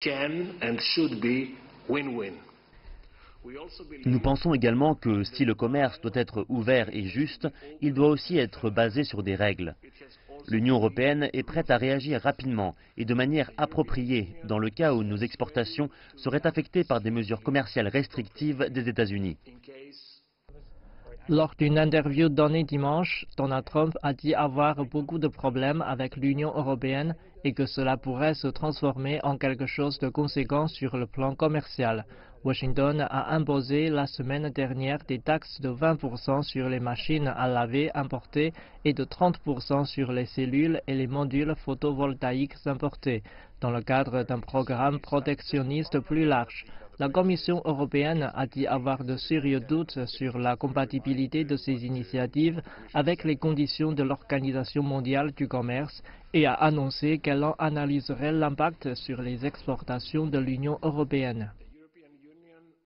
can and should be win-win. Nous pensons également que si le commerce doit être ouvert et juste, il doit aussi être basé sur des règles. L'Union européenne est prête à réagir rapidement et de manière appropriée dans le cas où nos exportations seraient affectées par des mesures commerciales restrictives des États-Unis. Lors d'une interview donnée dimanche, Donald Trump a dit avoir beaucoup de problèmes avec l'Union européenne et que cela pourrait se transformer en quelque chose de conséquent sur le plan commercial. Washington a imposé la semaine dernière des taxes de 20% sur les machines à laver importées et de 30% sur les cellules et les modules photovoltaïques importés, dans le cadre d'un programme protectionniste plus large. La Commission européenne a dit avoir de sérieux doutes sur la compatibilité de ces initiatives avec les conditions de l'Organisation mondiale du commerce et a annoncé qu'elle en analyserait l'impact sur les exportations de l'Union européenne.